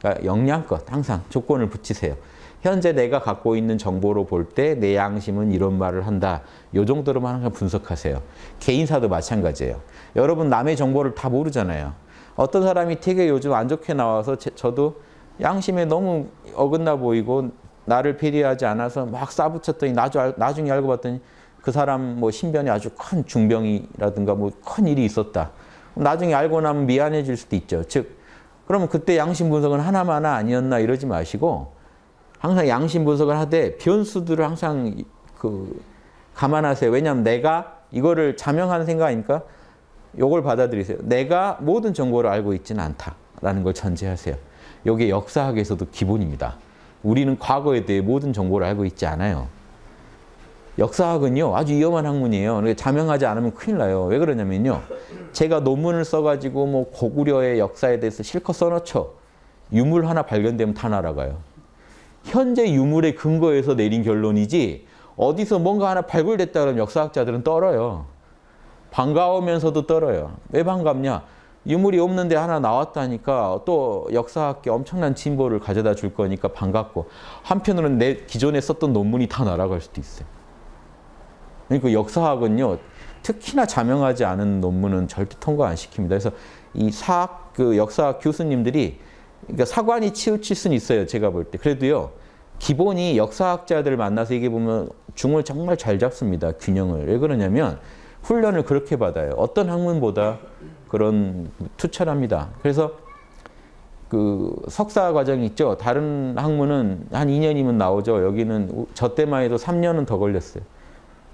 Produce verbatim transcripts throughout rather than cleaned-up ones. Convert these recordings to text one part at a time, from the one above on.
그러니까 역량껏 항상 조건을 붙이세요. 현재 내가 갖고 있는 정보로 볼 때 내 양심은 이런 말을 한다. 요 정도로만 항상 분석하세요. 개인사도 마찬가지예요. 여러분 남의 정보를 다 모르잖아요. 어떤 사람이 되게 요즘 안 좋게 나와서 제, 저도 양심에 너무 어긋나 보이고 나를 배려하지 않아서 막 싸붙였더니 나중에 알고 봤더니 그 사람 뭐 신변에 아주 큰 중병이라든가 뭐 큰 일이 있었다. 나중에 알고 나면 미안해질 수도 있죠. 즉, 그러면 그때 양심 분석은 하나마나 아니었나 이러지 마시고 항상 양심 분석을 하되 변수들을 항상 그 감안하세요. 왜냐하면 내가 이거를 자명하는 생각 아닙니까? 요걸 받아들이세요. 내가 모든 정보를 알고 있지는 않다라는 걸 전제하세요. 요게 역사학에서도 기본입니다. 우리는 과거에 대해 모든 정보를 알고 있지 않아요. 역사학은요, 아주 위험한 학문이에요. 자명하지 않으면 큰일 나요. 왜 그러냐면요. 제가 논문을 써가지고 뭐 고구려의 역사에 대해서 실컷 써놓죠. 유물 하나 발견되면 다 날아가요. 현재 유물의 근거에서 내린 결론이지 어디서 뭔가 하나 발굴됐다 그러면 역사학자들은 떨어요. 반가우면서도 떨어요. 왜 반갑냐? 유물이 없는데 하나 나왔다니까 또 역사학계 엄청난 진보를 가져다 줄 거니까 반갑고 한편으로는 내 기존에 썼던 논문이 다 날아갈 수도 있어요. 그러니까 역사학은요. 특히나 자명하지 않은 논문은 절대 통과 안 시킵니다. 그래서 이 사학, 그 역사학 교수님들이 그러니까 사관이 치우칠 수는 있어요. 제가 볼 때. 그래도요. 기본이 역사학자들 만나서 얘기해 보면 중을 정말 잘 잡습니다. 균형을. 왜 그러냐면 훈련을 그렇게 받아요. 어떤 학문보다 그런 투철합니다. 그래서 그 석사 과정이 있죠. 다른 학문은 한 이 년이면 나오죠. 여기는 저 때만 해도 삼 년은 더 걸렸어요.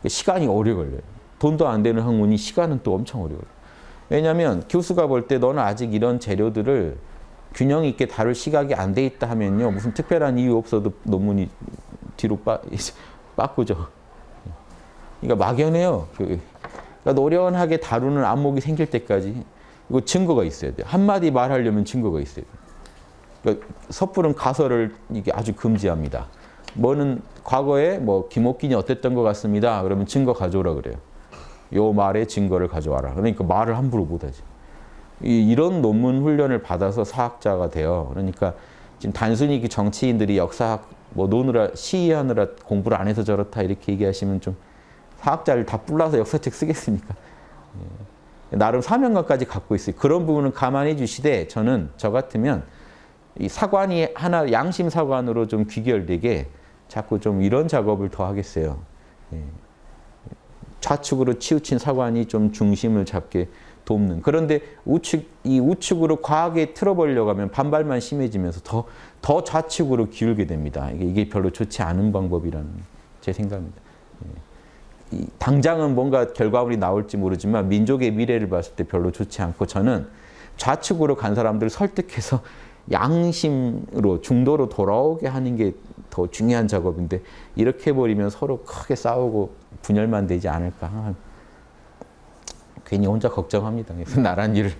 시간이 오래 걸려요. 돈도 안 되는 학문이 시간은 또 엄청 오래 걸려요. 왜냐하면 교수가 볼 때 너는 아직 이런 재료들을 균형 있게 다룰 시각이 안 돼 있다 하면요. 무슨 특별한 이유 없어도 논문이 뒤로 빠, 빠꾸죠. 그러니까 막연해요. 그러니까 노련하게 다루는 안목이 생길 때까지 이거 증거가 있어야 돼요. 한마디 말하려면 증거가 있어야 돼요. 그러니까 섣부른 가설을 이게 아주 금지합니다. 뭐는 과거에 뭐 김옥균이 어땠던 것 같습니다. 그러면 증거 가져오라 그래요. 요 말의 증거를 가져와라. 그러니까 말을 함부로 못하지. 이, 이런 논문 훈련을 받아서 사학자가 돼요. 그러니까 지금 단순히 그 정치인들이 역사학 뭐 노느라 시의하느라 공부를 안 해서 저렇다 이렇게 얘기하시면 좀 사학자를 다 뿔라서 역사책 쓰겠습니까? 예. 나름 사명감까지 갖고 있어요. 그런 부분은 감안해 주시되 저는 저 같으면 이 사관이 하나 양심 사관으로 좀 귀결되게 자꾸 좀 이런 작업을 더 하겠어요. 예. 좌측으로 치우친 사관이 좀 중심을 잡게 돕는. 그런데 우측, 이 우측으로 과하게 틀어버리려고 하면 반발만 심해지면서 더, 더 좌측으로 기울게 됩니다. 이게, 이게 별로 좋지 않은 방법이라는 제 생각입니다. 예. 이 당장은 뭔가 결과물이 나올지 모르지만 민족의 미래를 봤을 때 별로 좋지 않고 저는 좌측으로 간 사람들을 설득해서 양심으로 중도로 돌아오게 하는 게 더 중요한 작업인데 이렇게 해버리면 서로 크게 싸우고 분열만 되지 않을까. 괜히 혼자 걱정합니다. 그래서 나란 일을.